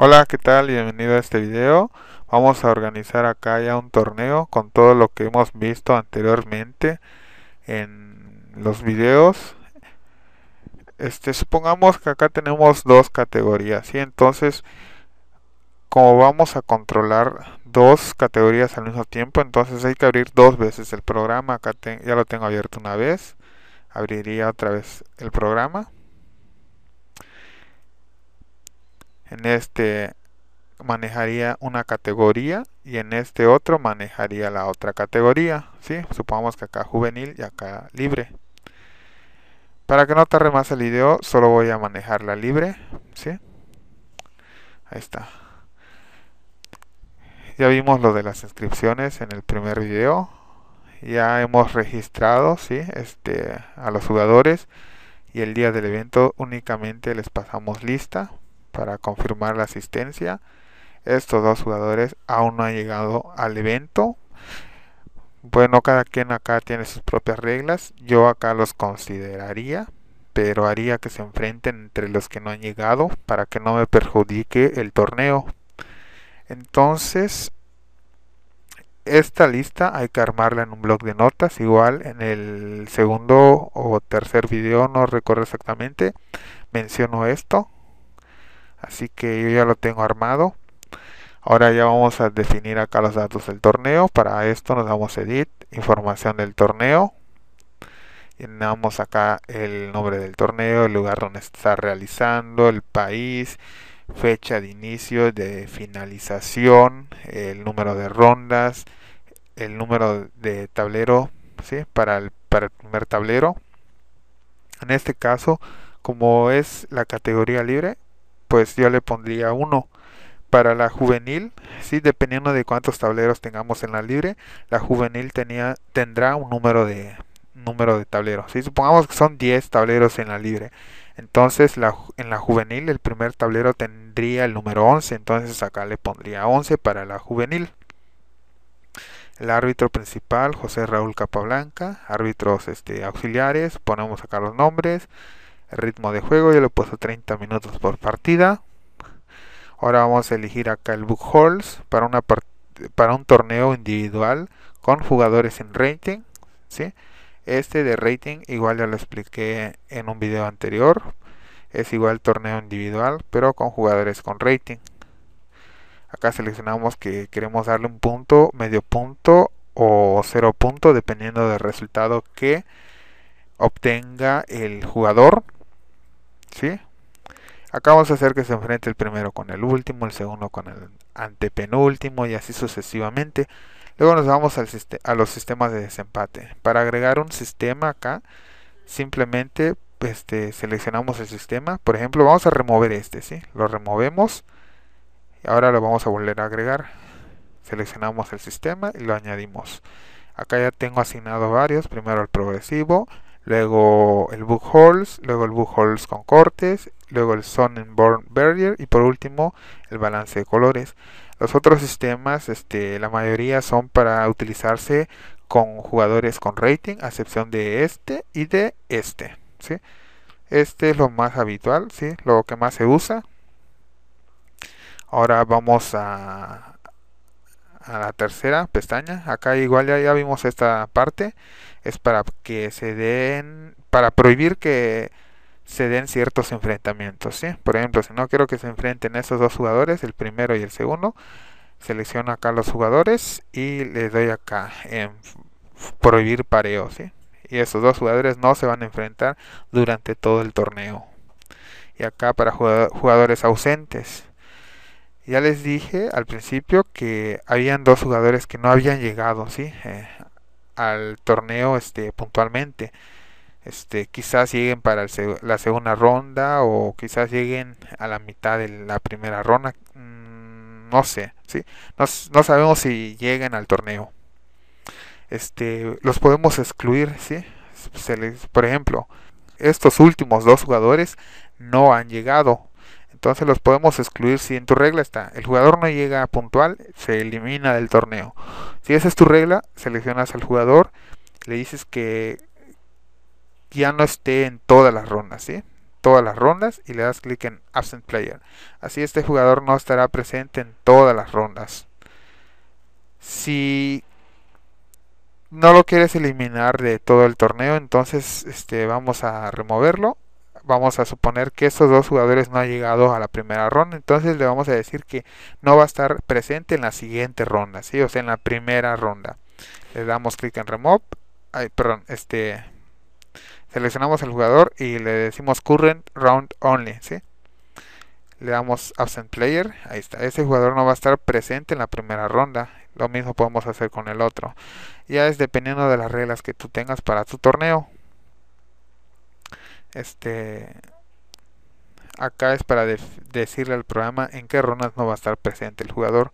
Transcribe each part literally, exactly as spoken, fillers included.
Hola, ¿qué tal? Bienvenido a este video. Vamos a organizar acá ya un torneo con todo lo que hemos visto anteriormente en los videos. Este, supongamos que acá tenemos dos categorías, ¿sí? Entonces, como vamos a controlar dos categorías al mismo tiempo, entonces hay que abrir dos veces el programa. Acá te, ya lo tengo abierto una vez. Abriría otra vez el programa. En este manejaría una categoría y en este otro manejaría la otra categoría, ¿sí? Supongamos que acá juvenil y acá libre. Para que no tarde más el video, solo voy a manejar la libre, ¿sí? Ahí está. Ya vimos lo de las inscripciones en el primer video. Ya hemos registrado, ¿sí? este, a los jugadores, y el día del evento únicamente les pasamos lista para confirmar la asistencia. Estos dos jugadores aún no han llegado al evento. Bueno, cada quien acá tiene sus propias reglas. Yo acá los consideraría, pero haría que se enfrenten entre los que no han llegado para que no me perjudique el torneo. Entonces, esta lista hay que armarla en un bloc de notas. Igual en el segundo o tercer video, no recuerdo exactamente, menciono esto. Así que yo ya lo tengo armado. Ahora ya vamos a definir acá los datos del torneo. Para esto nos damos edit, información del torneo. Llenamos acá el nombre del torneo, el lugar donde está realizando, el país, fecha de inicio, de finalización, el número de rondas, el número de tablero, ¿sí? para, el, para el primer tablero. En este caso, como es la categoría libre, pues yo le pondría uno. Para la juvenil, ¿sí? Dependiendo de cuántos tableros tengamos en la libre, la juvenil tenía, tendrá un número de, número de tableros, ¿sí? Supongamos que son diez tableros en la libre. Entonces la, en la juvenil el primer tablero tendría el número once. Entonces acá le pondría once para la juvenil. El árbitro principal, José Raúl Capablanca. Árbitros este, auxiliares, ponemos acá los nombres. El ritmo de juego, yo le he puesto treinta minutos por partida. Ahora vamos a elegir acá el Book Holds para, una part para un torneo individual con jugadores en rating, ¿sí? Este de rating igual ya lo expliqué en un video anterior. Es igual torneo individual, pero con jugadores con rating. Acá seleccionamos que queremos darle un punto, medio punto o cero punto, dependiendo del resultado que obtenga el jugador. ¿Sí? Acá vamos a hacer que se enfrente el primero con el último, el segundo con el antepenúltimo y así sucesivamente. Luego nos vamos al a los sistemas de desempate. Para agregar un sistema acá, simplemente este, seleccionamos el sistema. Por ejemplo, vamos a remover este, ¿sí? Lo removemos y ahora lo vamos a volver a agregar. Seleccionamos el sistema y lo añadimos. Acá ya tengo asignado varios, primero el progresivo, luego el Book Holds, luego el Book Holds con cortes, luego el Zone and Born Barrier y por último el balance de colores. Los otros sistemas, este, la mayoría son para utilizarse con jugadores con rating, a excepción de este y de este, ¿sí? Este es lo más habitual, ¿sí? Lo que más se usa. Ahora vamos a a la tercera pestaña. Acá igual ya, ya vimos esta parte. Es para que se den, para prohibir que se den ciertos enfrentamientos, ¿sí? Por ejemplo, si no quiero que se enfrenten esos dos jugadores, el primero y el segundo, selecciono acá los jugadores y les doy acá en prohibir pareo, ¿sí? Y esos dos jugadores no se van a enfrentar durante todo el torneo. Y acá para jugadores ausentes, ya les dije al principio que habían dos jugadores que no habían llegado, ¿sí? Eh, al torneo este, puntualmente. Este, quizás lleguen para el seg la segunda ronda o quizás lleguen a la mitad de la primera ronda. Mm, no sé, ¿sí? No, no sabemos si lleguen al torneo. Este, los podemos excluir, ¿sí? Se les, por ejemplo, estos últimos dos jugadores no han llegado. Entonces los podemos excluir si en tu regla está: el jugador no llega puntual, se elimina del torneo. Si esa es tu regla, seleccionas al jugador, le dices que ya no esté en todas las rondas, ¿sí? todas las rondas y le das clic en Absent Player. Así este jugador no estará presente en todas las rondas. Si no lo quieres eliminar de todo el torneo, entonces este, vamos a removerlo. Vamos a suponer que estos dos jugadores no han llegado a la primera ronda, entonces le vamos a decir que no va a estar presente en la siguiente ronda, ¿sí? O sea, en la primera ronda. Le damos clic en Remove, ay, perdón, este, seleccionamos al jugador y le decimos Current Round Only, ¿sí? Le damos Absent Player, ahí está, ese jugador no va a estar presente en la primera ronda. Lo mismo podemos hacer con el otro, ya es dependiendo de las reglas que tú tengas para tu torneo. Este, acá es para de decirle al programa en qué rondas no va a estar presente el jugador.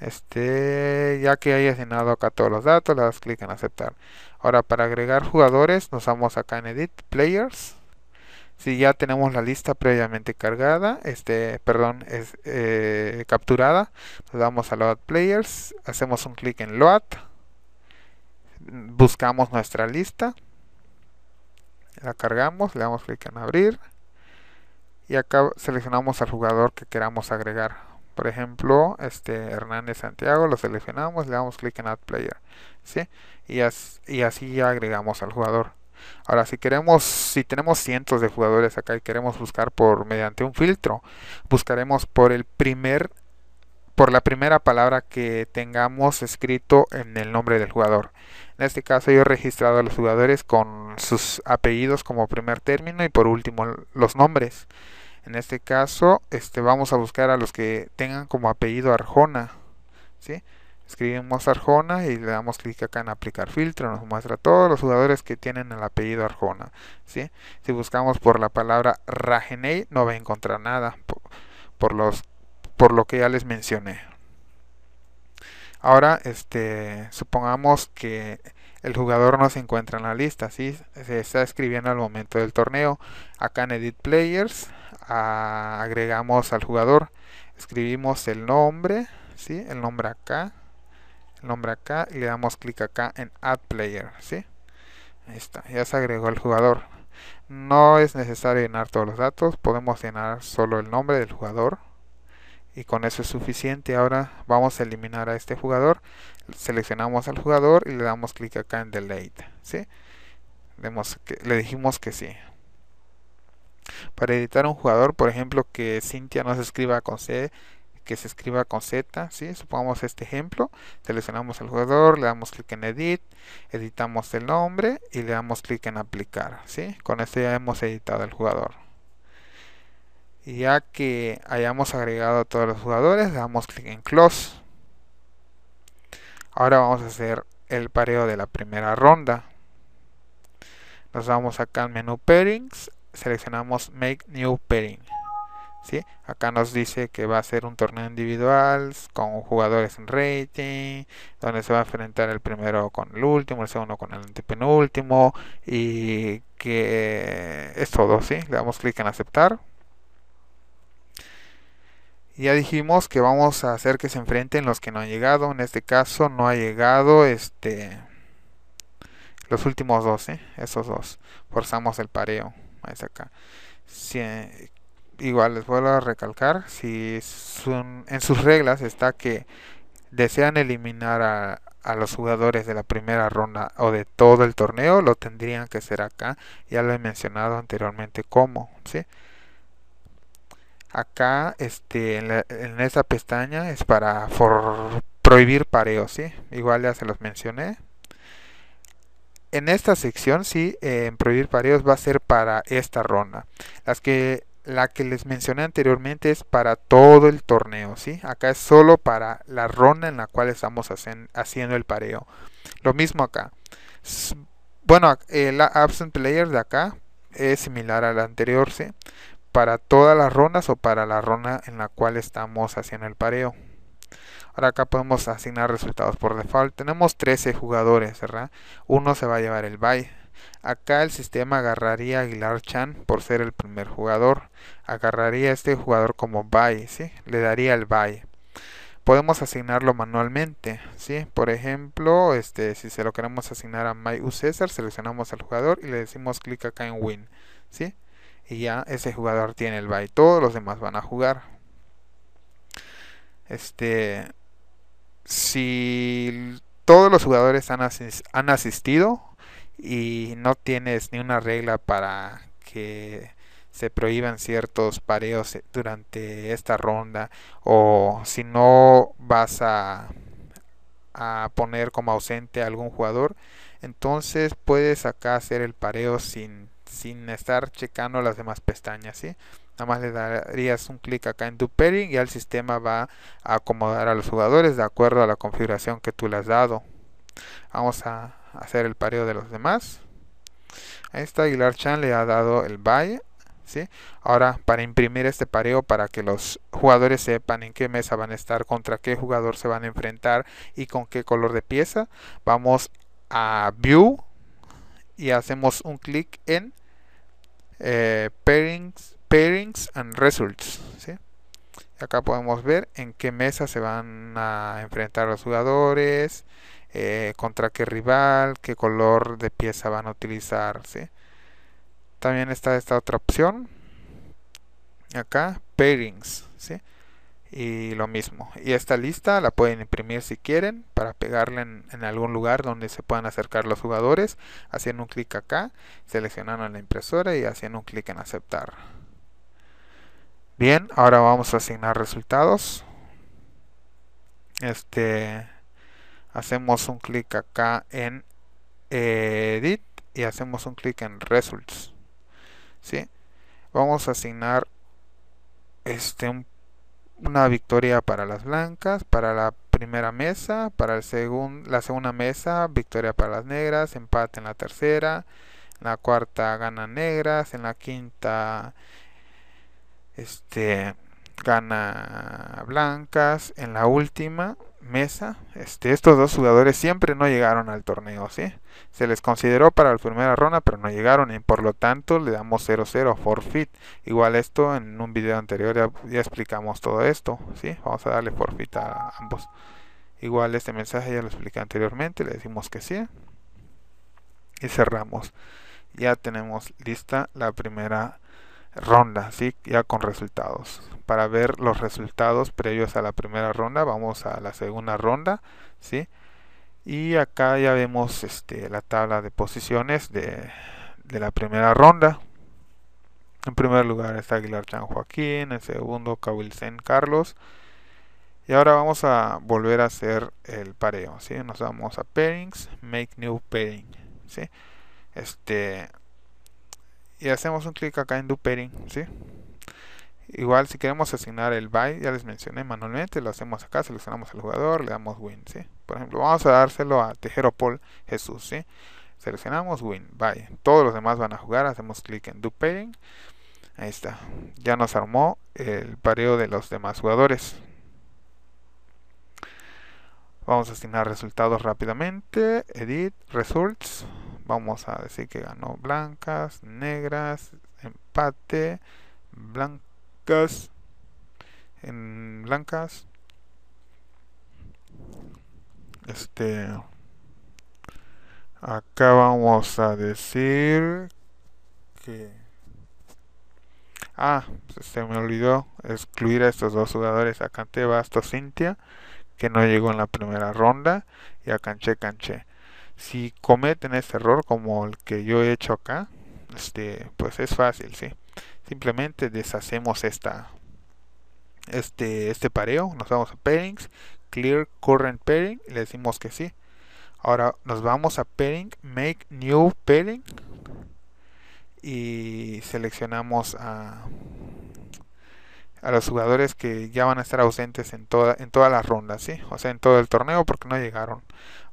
Este, ya que hayas llenado acá todos los datos, le das clic en aceptar. Ahora, para agregar jugadores, nos vamos acá en Edit Players. Si ya tenemos la lista previamente cargada, este, perdón, es eh, capturada, nos damos a Load Players, hacemos un clic en Load, buscamos nuestra lista. La cargamos, le damos clic en abrir y acá seleccionamos al jugador que queramos agregar. Por ejemplo, este Hernández Santiago lo seleccionamos, le damos clic en Add Player, ¿sí? y, as, y así ya agregamos al jugador. Ahora, si queremos, si tenemos cientos de jugadores acá y queremos buscar por mediante un filtro, buscaremos por el primer por la primera palabra que tengamos escrito en el nombre del jugador. En este caso yo he registrado a los jugadores con sus apellidos como primer término y por último los nombres. En este caso este, vamos a buscar a los que tengan como apellido Arjona, ¿sí? Escribimos Arjona y le damos clic acá en aplicar filtro, nos muestra todos los jugadores que tienen el apellido Arjona, ¿sí? Si buscamos por la palabra Rageney no va a encontrar nada por, por los por lo que ya les mencioné. Ahora, este, supongamos que el jugador no se encuentra en la lista, ¿sí? Se está escribiendo al momento del torneo. Acá en Edit Players a, agregamos al jugador, escribimos el nombre, ¿sí? El nombre acá, el nombre acá y le damos clic acá en Add Player, ¿sí? Ahí está, ya se agregó el jugador. No es necesario llenar todos los datos, podemos llenar solo el nombre del jugador y con eso es suficiente. Ahora vamos a eliminar a este jugador, seleccionamos al jugador y le damos clic acá en Delete, ¿sí? Vemos que, le dijimos que sí. Para editar un jugador, por ejemplo, que Cintia no se escriba con C, que se escriba con Z, ¿sí? Supongamos este ejemplo, seleccionamos al jugador, le damos clic en Edit, editamos el nombre y le damos clic en Aplicar, ¿sí? Con esto ya hemos editado el jugador. Ya que hayamos agregado a todos los jugadores, le damos clic en Close. Ahora vamos a hacer el pareo de la primera ronda. Nos vamos acá al menú Pairings, seleccionamos Make New Pairing, ¿sí? Acá nos dice que va a ser un torneo individual con jugadores en rating, donde se va a enfrentar el primero con el último, el segundo con el antepenúltimo y que es todo, ¿sí? Le damos clic en Aceptar. Ya dijimos que vamos a hacer que se enfrenten los que no han llegado. En este caso no ha llegado este los últimos dos, ¿eh? Esos dos. Forzamos el pareo. Ahí está acá. Si, eh, igual les vuelvo a recalcar, si son, en sus reglas está que desean eliminar a, a los jugadores de la primera ronda o de todo el torneo, lo tendrían que hacer acá. Ya lo he mencionado anteriormente cómo, ¿sí? Acá este, en, la, en esta pestaña es para for, prohibir pareos, ¿sí? Igual ya se los mencioné. En esta sección, sí, eh, en prohibir pareos va a ser para esta ronda. Las que, la que les mencioné anteriormente es para todo el torneo, ¿sí? Acá es solo para la ronda en la cual estamos hacen, haciendo el pareo. Lo mismo acá. Bueno, eh, la Absent Player de acá es similar a la anterior, ¿sí? Para todas las rondas o para la ronda en la cual estamos haciendo el pareo. Ahora acá podemos asignar resultados por default. Tenemos trece jugadores, ¿verdad? Uno se va a llevar el bye. Acá el sistema agarraría a Aguilar Chan por ser el primer jugador. Agarraría a este jugador como bye, ¿sí? Le daría el bye. podemos asignarlo manualmente, ¿sí? Por ejemplo, este, si se lo queremos asignar a MyUSESar, seleccionamos al jugador y le decimos clic acá en Win, ¿sí? Y ya ese jugador tiene el bye, todos los demás van a jugar. Este, si todos los jugadores han, asis han asistido y no tienes ni una regla para que se prohíban ciertos pareos durante esta ronda, o si no vas a, a poner como ausente a algún jugador, entonces puedes acá hacer el pareo sin, sin estar checando las demás pestañas, ¿sí? Nada más le darías un clic acá en Do Pairing y el sistema va a acomodar a los jugadores de acuerdo a la configuración que tú le has dado. Vamos a hacer el pareo de los demás. Ahí está, Aguilar Chan le ha dado el bye, ¿sí? Ahora, para imprimir este pareo, para que los jugadores sepan en qué mesa van a estar, contra qué jugador se van a enfrentar y con qué color de pieza, vamos a View y hacemos un clic en eh, pairings, pairings and Results, ¿sí? Acá podemos ver en qué mesa se van a enfrentar los jugadores, eh, contra qué rival, qué color de pieza van a utilizar, ¿sí? También está esta otra opción acá, Pairings, ¿sí? Y lo mismo, y esta lista la pueden imprimir si quieren para pegarla en, en algún lugar donde se puedan acercar los jugadores, haciendo un clic acá, seleccionando la impresora y haciendo un clic en aceptar. Bien, ahora vamos a asignar resultados. Este, hacemos un clic acá en Edit y hacemos un clic en Results, ¿sí? Vamos a asignar este, un, una victoria para las blancas, para la primera mesa, para el segun, la segunda mesa, victoria para las negras, empate en la tercera, en la cuarta gana negras, en la quinta este, gana blancas, en la última mesa, este, estos dos jugadores siempre no llegaron al torneo, ¿sí? Se les consideró para la primera ronda pero no llegaron y por lo tanto le damos cero cero, forfeit. Igual esto en un video anterior ya, ya explicamos todo esto, ¿sí? Vamos a darle forfeit a ambos. Igual este mensaje ya lo expliqué anteriormente, le decimos que sí y cerramos. Ya tenemos lista la primera ronda, ¿sí? Ya con resultados. Para ver los resultados previos a la primera ronda, vamos a la segunda ronda, ¿sí? Y acá ya vemos este, la tabla de posiciones de, de la primera ronda. En primer lugar está Aguilar Chan Joaquín, en segundo Cahuilcén Carlos. Y ahora vamos a volver a hacer el pareo, ¿sí? Nos vamos a Pairings, Make New Pairing, ¿sí? Este... y hacemos un clic acá en Do Pairing, ¿sí? Igual si queremos asignar el bye, ya les mencioné, manualmente lo hacemos acá, seleccionamos al jugador, le damos Win, ¿sí? Por ejemplo, vamos a dárselo a Tejero Paul Jesús, ¿sí? Seleccionamos Win, bye. Todos los demás van a jugar, hacemos clic en Do Pairing. Ahí está. Ya nos armó el pareo de los demás jugadores. Vamos a asignar resultados rápidamente. Edit, Results. Vamos a decir que ganó blancas, negras, empate, blancas, en blancas, este, acá vamos a decir que, ah, se me olvidó excluir a estos dos jugadores, a Canté Basto Cintia, que no llegó en la primera ronda, y a Canché Canché. Si cometen este error como el que yo he hecho acá, este, pues es fácil, ¿sí? Simplemente deshacemos esta, este, este pareo, nos vamos a Pairings, Clear Current Pairing, y le decimos que sí. Ahora nos vamos a Pairing, Make New Pairing, y seleccionamos a, a los jugadores que ya van a estar ausentes en toda, en todas las rondas, ¿sí? O sea, en todo el torneo porque no llegaron.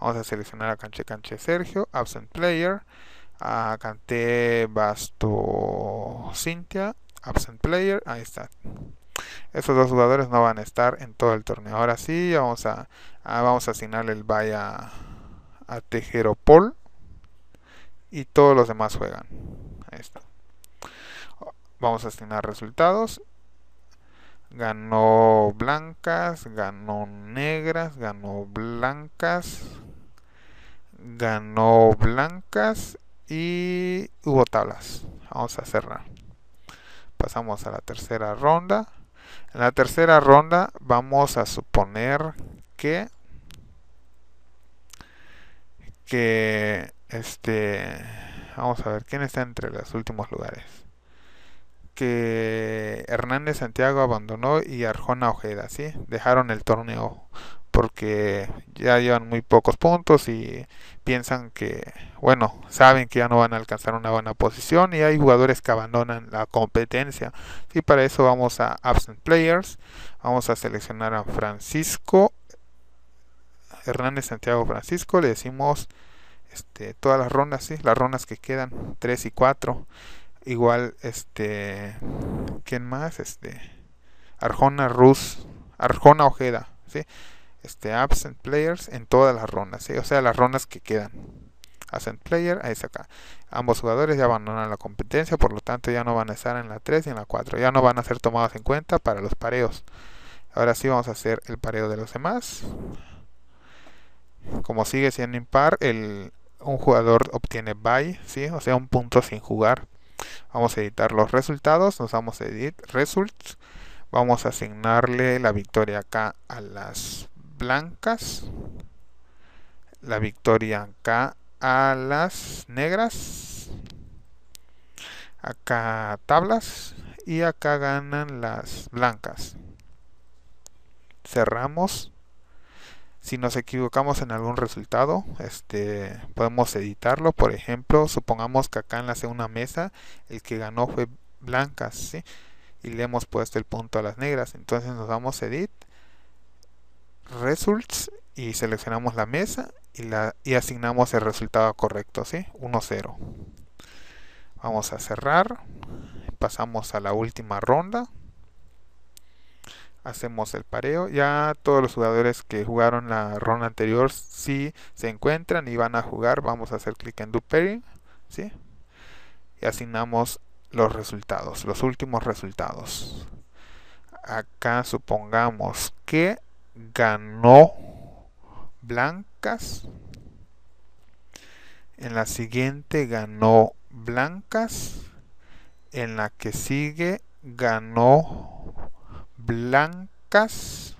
Vamos a seleccionar a Canché Canché Sergio, Absent Player, a Canté Basto Cintia, Absent Player, ahí está. Esos dos jugadores no van a estar en todo el torneo. Ahora sí, vamos a, a, vamos a asignarle el bye a, a Tejero Paul y todos los demás juegan. Ahí está. Vamos a asignar resultados. ganó blancas, ganó negras, ganó blancas, ganó blancas y hubo tablas. Vamos a cerrar. Pasamos a la tercera ronda. En la tercera ronda vamos a suponer que que este vamos a ver quién está entre los últimos lugares, que Hernández Santiago abandonó y Arjona Ojeda, ¿sí? Dejaron el torneo porque ya llevan muy pocos puntos y piensan que, bueno, saben que ya no van a alcanzar una buena posición y hay jugadores que abandonan la competencia. Y para eso vamos a Absent Players, vamos a seleccionar a Francisco, Hernández Santiago Francisco, le decimos este, todas las rondas, ¿sí? Las rondas que quedan, tres y cuatro. Igual, este, ¿quién más? Este, Arjona Ruz, Arjona Ojeda, ¿sí? Este, absent players en todas las rondas, ¿sí? O sea, las rondas que quedan. Absent player, ahí está acá. Ambos jugadores ya abandonan la competencia, por lo tanto ya no van a estar en la tres y en la cuatro. Ya no van a ser tomados en cuenta para los pareos. Ahora sí vamos a hacer el pareo de los demás. Como sigue siendo impar, el, un jugador obtiene bye, ¿sí? O sea, un punto sin jugar. Vamos a editar los resultados, nos vamos a edit results. Vamos a asignarle la victoria acá a las blancas, la victoria acá a las negras, acá tablas y acá ganan las blancas. Cerramos. Si nos equivocamos en algún resultado, este, podemos editarlo. Por ejemplo, supongamos que acá en la segunda mesa el que ganó fue blancas, ¿sí? Y le hemos puesto el punto a las negras. Entonces nos vamos a edit results y seleccionamos la mesa y, la, y asignamos el resultado correcto, ¿sí? uno cero. Vamos a cerrar, pasamos a la última ronda, hacemos el pareo. Ya todos los jugadores que jugaron la ronda anterior si se encuentran y van a jugar, vamos a hacer clic en do pairing, ¿sí? Y asignamos los resultados, los últimos resultados. Acá supongamos que ganó blancas, en la siguiente ganó blancas, en la que sigue ganó blancas,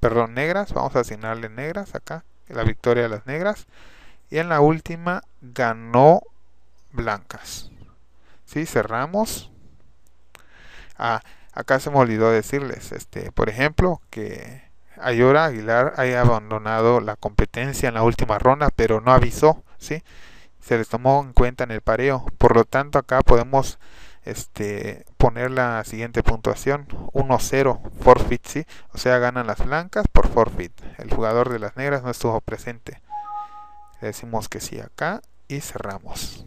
perdón, negras, vamos a asignarle negras acá, la victoria de las negras, y en la última ganó blancas, ¿sí? Cerramos. Ah, acá se me olvidó decirles, este, por ejemplo, que Ayora Aguilar haya abandonado la competencia en la última ronda, pero no avisó, ¿sí? Se les tomó en cuenta en el pareo. Por lo tanto, acá podemos este, poner la siguiente puntuación: uno cero, forfeit, ¿sí? O sea, ganan las blancas por forfeit. El jugador de las negras no estuvo presente. Le decimos que sí acá y cerramos.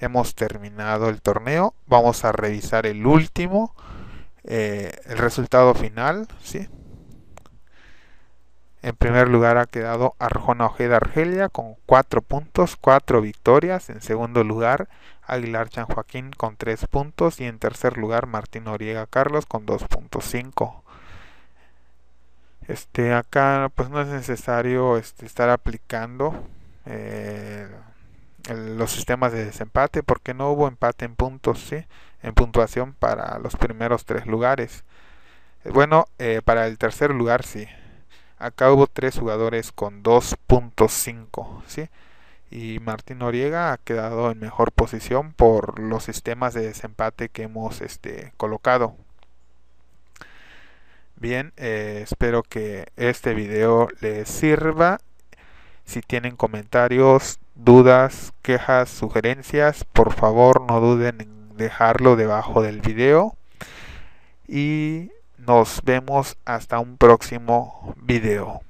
Ya hemos terminado el torneo. Vamos a revisar el último, eh, el resultado final, ¿sí? En primer lugar ha quedado Arjona Ojeda Argelia con cuatro puntos, cuatro victorias. En segundo lugar, Aguilar Chan Joaquín con tres puntos. Y en tercer lugar, Martín Noriega Carlos con dos punto cinco. Este, acá pues no es necesario este, estar aplicando eh, el, los sistemas de desempate, porque no hubo empate en puntos, ¿sí? En puntuación para los primeros tres lugares. Bueno, eh, para el tercer lugar sí. Acá hubo tres jugadores con dos punto cinco, ¿sí? Y Martín Noriega ha quedado en mejor posición por los sistemas de desempate que hemos este, colocado. Bien, eh, espero que este video les sirva. Si tienen comentarios, dudas, quejas, sugerencias, por favor no duden en dejarlo debajo del video. Y nos vemos hasta un próximo video.